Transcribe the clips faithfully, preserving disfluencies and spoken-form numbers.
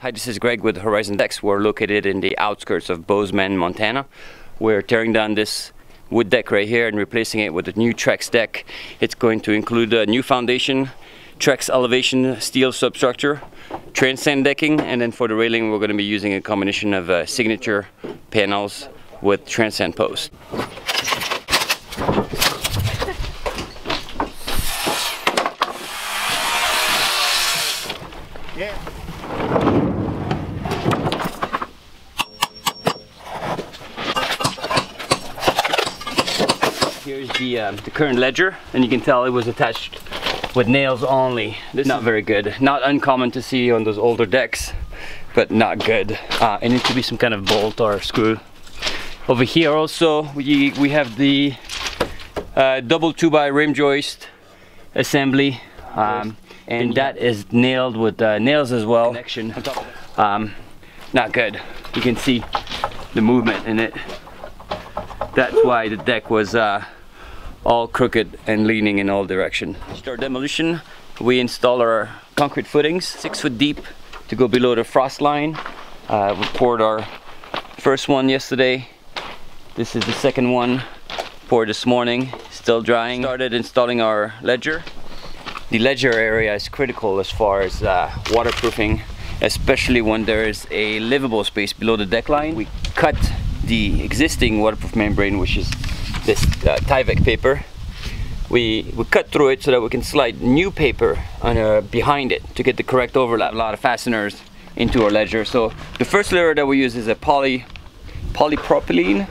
Hi, this is Greg with Horizon Decks. We're located in the outskirts of Bozeman, Montana. We're tearing down this wood deck right here and replacing it with a new Trex deck. It's going to include a new foundation, Trex Elevation steel substructure, Transcend decking, and then for the railing we're going to be using a combination of uh, signature panels with Transcend posts. Yeah. Here's the, um, the current ledger, and you can tell it was attached with nails only. This is not very good. Not uncommon to see on those older decks, but not good. Uh, it needs to be some kind of bolt or screw. Over here also we, we have the uh, double two by rim joist assembly. Um, And that is nailed with uh, nails as well. Connection. Um, not good. You can see the movement in it. That's why the deck was uh, all crooked and leaning in all directions. After demolition, we install our concrete footings, six foot deep, to go below the frost line. Uh, we poured our first one yesterday. This is the second one, poured this morning, still drying. Started installing our ledger. The ledger area is critical as far as uh, waterproofing, especially when there is a livable space below the deck line. We cut the existing waterproof membrane, which is this uh, Tyvek paper. We, we cut through it so that we can slide new paper on, uh, behind it to get the correct overlap. A lot of fasteners into our ledger. So the first layer that we use is a poly, polypropylene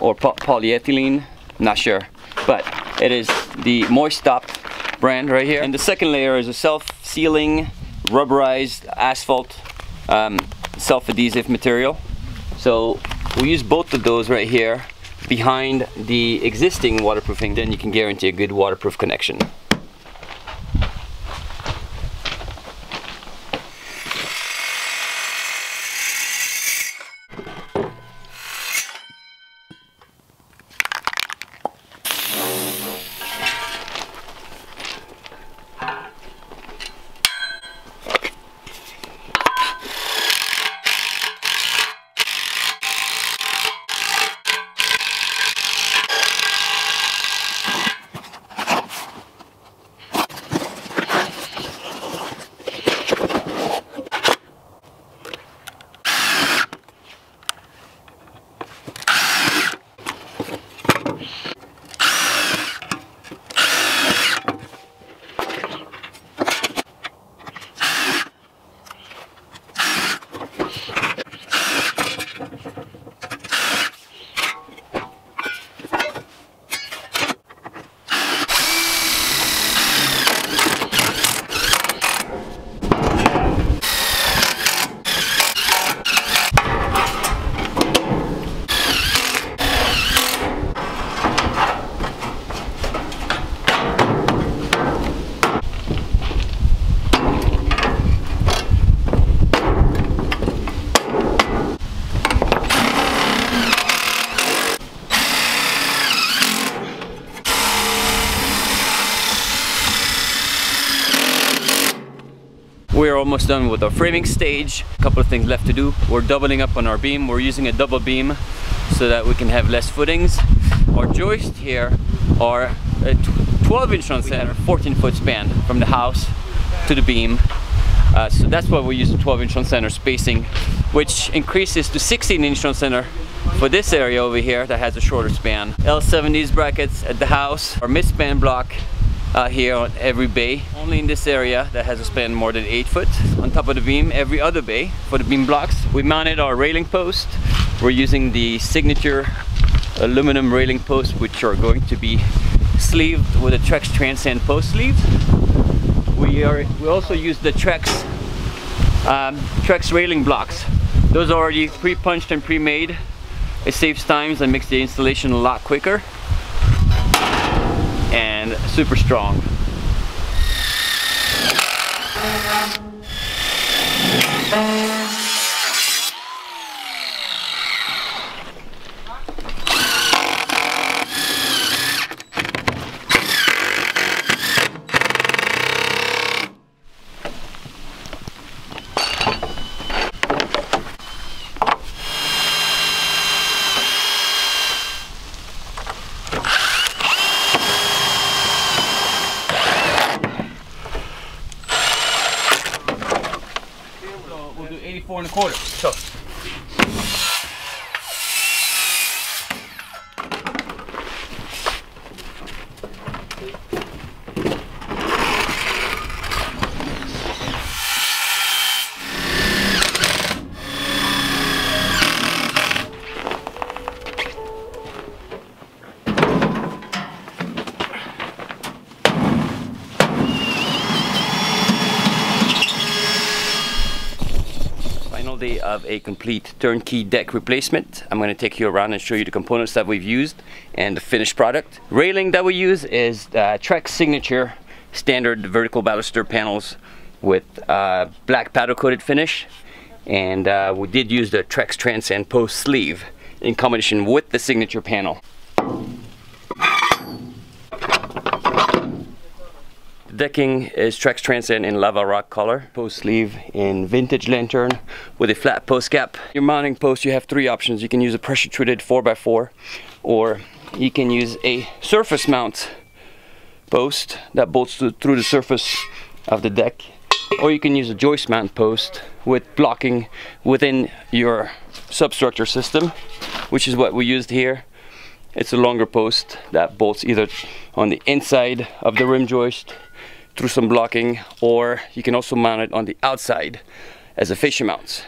or po polyethylene, I'm not sure, but it is the Moistop brand right here. And the second layer is a self-sealing, rubberized asphalt, um, self-adhesive material. So we use both of those right here behind the existing waterproofing. Then you can guarantee a good waterproof connection. We're almost done with our framing stage. A couple of things left to do. We're doubling up on our beam. We're using a double beam so that we can have less footings. Our joists here are a twelve inch on center, fourteen foot span from the house to the beam. Uh, so that's why we use the twelve inch on center spacing, which increases to sixteen inch on center for this area over here that has a shorter span. L seventies brackets at the house, our midspan block Uh, here on every bay, only in this area that has a span more than eight foot. On top of the beam, every other bay for the beam blocks. We mounted our railing post. We're using the signature aluminum railing posts, which are going to be sleeved with a Trex Transcend post sleeve. We are we also use the Trex um, Trex railing blocks. Those are already pre-punched and pre-made. It saves time and makes the installation a lot quicker. And super strong. four and a quarter. So. Day of a complete turnkey deck replacement. I'm going to take you around and show you the components that we've used and the finished product. Railing that we use is uh, Trex Signature standard vertical baluster panels with uh, black powder coated finish, and uh, we did use the Trex Transcend post sleeve in combination with the Signature panel. Decking is Trex Transcend in lava rock color. Post sleeve in Vintage Lantern with a flat post cap. Your mounting post, you have three options. You can use a pressure treated four by four, or you can use a surface mount post that bolts through the surface of the deck, or you can use a joist mount post with blocking within your substructure system, which is what we used here. It's a longer post that bolts either on the inside of the rim joist through some blocking, or you can also mount it on the outside as a fascia mount.